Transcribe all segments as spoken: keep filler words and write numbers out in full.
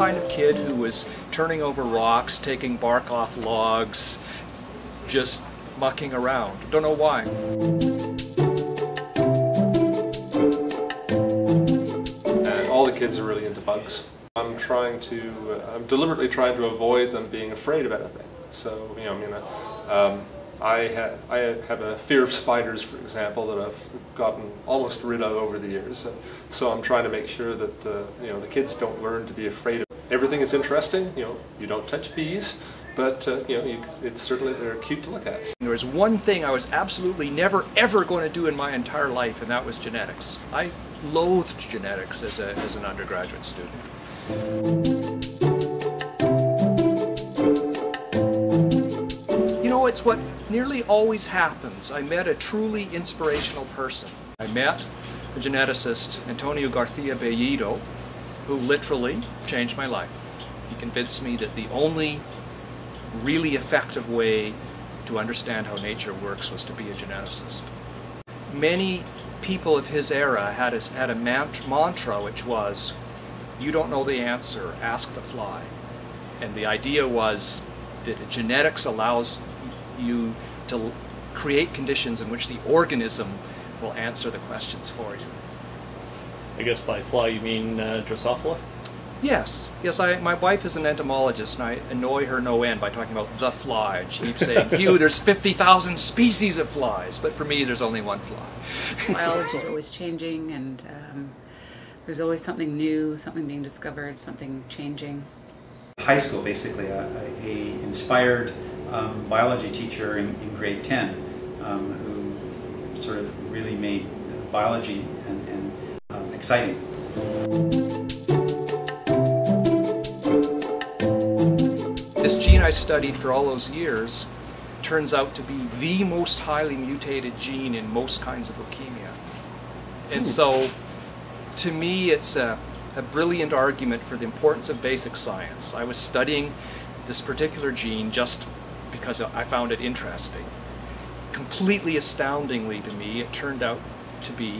kind of kid who was turning over rocks, taking bark off logs, just mucking around. Don't know why. And all the kids are really into bugs. I'm trying to, uh, I'm deliberately trying to avoid them being afraid of anything. So, you know, I'm gonna, um, I have, I have a fear of spiders, for example, that I've gotten almost rid of over the years. And so I'm trying to make sure that uh, you know, the kids don't learn to be afraid of everything. Is interesting. You know, you don't touch bees, but uh, you know, you, it's certainly they're cute to look at. There was one thing I was absolutely never ever going to do in my entire life, and that was genetics. I loathed genetics as a as an undergraduate student. It's what nearly always happens. I met a truly inspirational person. I met the geneticist Antonio Garcia Bellido, who literally changed my life. He convinced me that the only really effective way to understand how nature works was to be a geneticist. Many people of his era had a, had a mantra which was, you don't know the answer, ask the fly. And the idea was that genetics allows you to create conditions in which the organism will answer the questions for you. I guess by fly you mean uh, Drosophila? Yes. Yes, I, my wife is an entomologist and I annoy her no end by talking about the fly. And she keeps saying, Hugh, there's fifty thousand species of flies, but for me there's only one fly. Biology is always changing, and um, there's always something new, something being discovered, something changing. High school, basically, a, a inspired Um, biology teacher in, in grade ten um, who sort of really made biology and, and um, exciting. This gene I studied for all those years turns out to be the most highly mutated gene in most kinds of leukemia. And so to me it's a, a brilliant argument for the importance of basic science. I was studying this particular gene just because I found it interesting. Completely astoundingly to me, it turned out to be,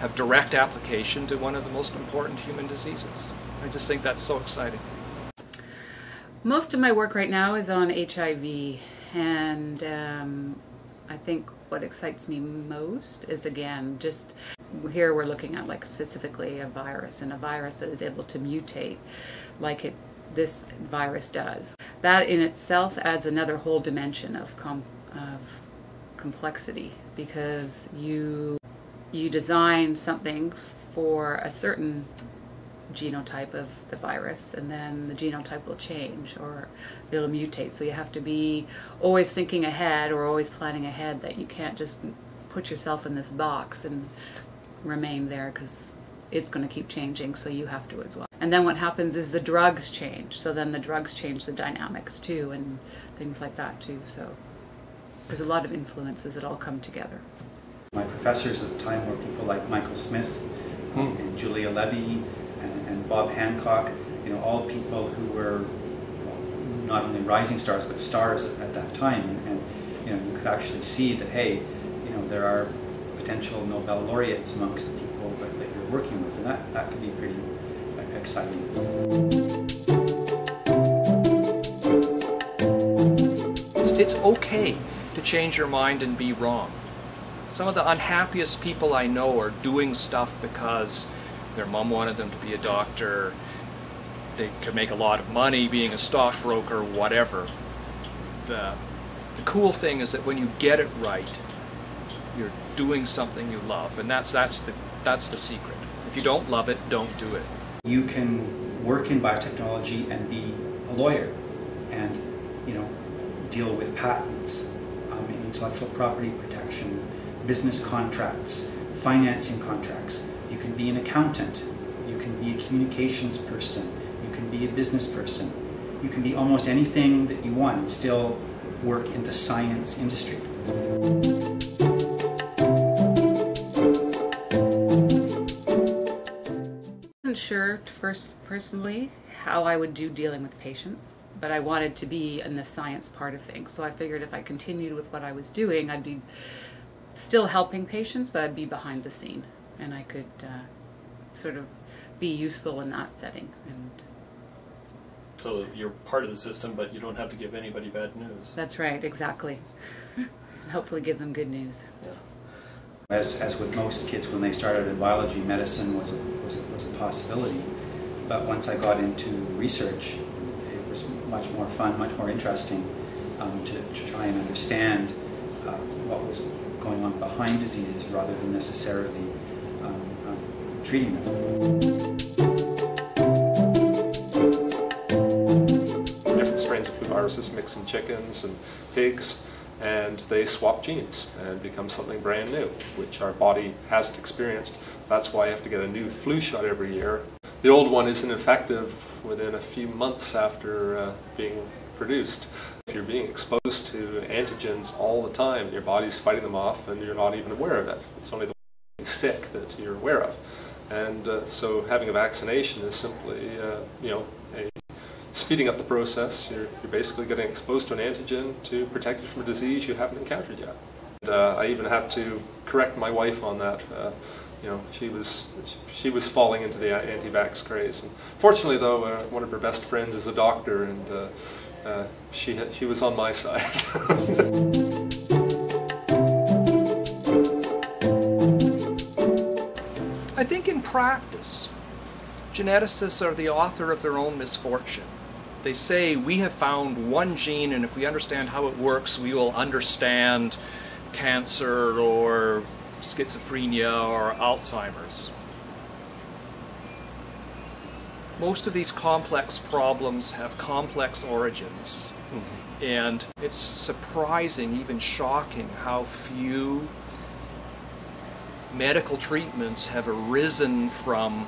have direct application to one of the most important human diseases. I just think that's so exciting. Most of my work right now is on H I V, and um, I think what excites me most is, again, just here we're looking at like specifically a virus, and a virus that is able to mutate like it this virus does. That in itself adds another whole dimension of, com of complexity, because you, you design something for a certain genotype of the virus, and then the genotype will change or it'll mutate. So you have to be always thinking ahead or always planning ahead, that you can't just put yourself in this box and remain there, because it's going to keep changing, so you have to as well. And then what happens is the drugs change, so then the drugs change the dynamics too, and things like that too. So there's a lot of influences that all come together. My professors at the time were people like Michael Smith um, and Julia Levy and, and Bob Hancock, you know, all people who were not only rising stars but stars at, at that time. And, and you know, you could actually see that, hey, you know, there are potential Nobel laureates amongst the people that, that you're working with, and that, that can be pretty exciting. It's, it's okay to change your mind and be wrong. Some of the unhappiest people I know are doing stuff because their mom wanted them to be a doctor, they could make a lot of money being a stockbroker, whatever. The, the cool thing is that when you get it right, you're doing something you love, and that's, that's, the, that's the secret. If you don't love it, don't do it. You can work in biotechnology and be a lawyer and, you know, deal with patents, um, and intellectual property protection, business contracts, financing contracts. You can be an accountant. You can be a communications person. You can be a business person. You can be almost anything that you want and still work in the science industry. Sure, first personally, how I would do dealing with patients, but I wanted to be in the science part of things, so I figured if I continued with what I was doing, I'd be still helping patients, but I'd be behind the scene, and I could uh, sort of be useful in that setting, and so you're part of the system, but you don't have to give anybody bad news. That's right, exactly. Hopefully give them good news. Yeah. As, as with most kids when they started in biology, medicine was a, was a, was a possibility. But once I got into research, it was much more fun, much more interesting um, to, to try and understand uh, what was going on behind diseases rather than necessarily um, um, treating them. Different strains of flu viruses mix in chickens and pigs, and they swap genes and become something brand new, which our body hasn't experienced. That's why you have to get a new flu shot every year. The old one isn't effective within a few months after uh, being produced. If you're being exposed to antigens all the time, your body's fighting them off and you're not even aware of it. It's only the sick that you're aware of. And uh, so having a vaccination is simply, uh, you know, a speeding up the process. You're, you're basically getting exposed to an antigen to protect you from a disease you haven't encountered yet. And, uh, I even have to correct my wife on that. Uh, you know, she was she was falling into the anti-vax craze. And fortunately, though, uh, one of her best friends is a doctor, and uh, uh, she had, she was on my side. I think in practice, geneticists are the author of their own misfortune. They say, we have found one gene, and if we understand how it works, we will understand cancer or schizophrenia or Alzheimer's. Most of these complex problems have complex origins. Mm-hmm. And it's surprising, even shocking, how few medical treatments have arisen from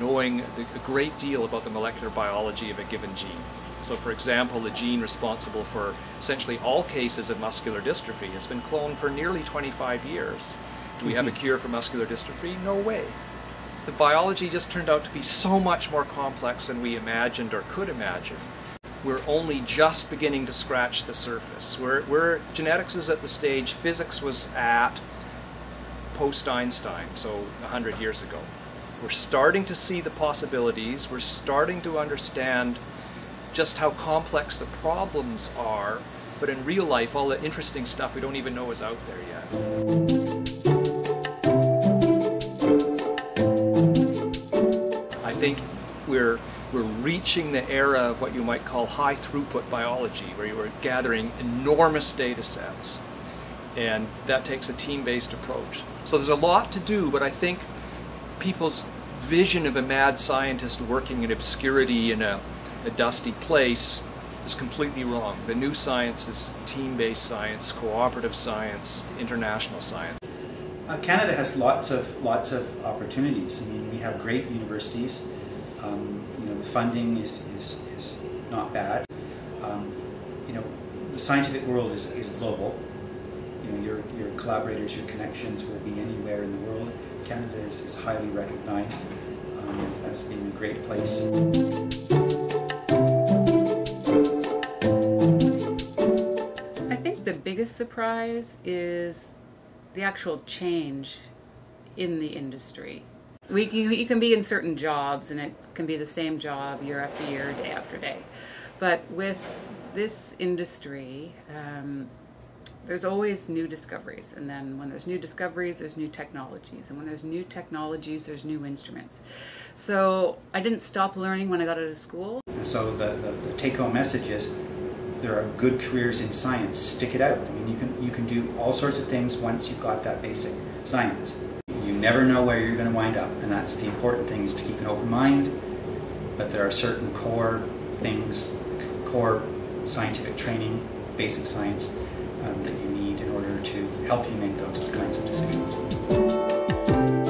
knowing a great deal about the molecular biology of a given gene. So, for example, the gene responsible for essentially all cases of muscular dystrophy has been cloned for nearly twenty-five years. Do we have a cure for muscular dystrophy? No way. The biology just turned out to be so much more complex than we imagined or could imagine. We're only just beginning to scratch the surface. We're, we're, genetics is at the stage physics was at post-Einstein, so one hundred years ago. We're starting to see the possibilities. We're starting to understand just how complex the problems are. But in real life, all the interesting stuff we don't even know is out there yet. I think we're, we're reaching the era of what you might call high-throughput biology, where you are gathering enormous data sets. And that takes a team-based approach. So there's a lot to do, but I think people's vision of a mad scientist working in obscurity in a, a dusty place is completely wrong. The new science is team-based science, cooperative science, international science. Uh, Canada has lots of lots of opportunities. I mean, we have great universities. Um, you know, the funding is is, is not bad. Um, you know, the scientific world is is global. You know, your your collaborators, your connections will be anywhere in the world. Canada is, is highly recognized um, as, as being a great place. I think the biggest surprise is the actual change in the industry. We, you, you can be in certain jobs and it can be the same job year after year, day after day. But with this industry, um, there's always new discoveries, and then when there's new discoveries, there's new technologies, and when there's new technologies, there's new instruments. So I didn't stop learning when I got out of school. So the, the, the take-home message is there are good careers in science. Stick it out. I mean, you can, you can do all sorts of things once you've got that basic science. You never know where you're going to wind up, and that's the important thing, is to keep an open mind, but there are certain core things, core scientific training, basic science, that you need in order to help you make those kinds of decisions.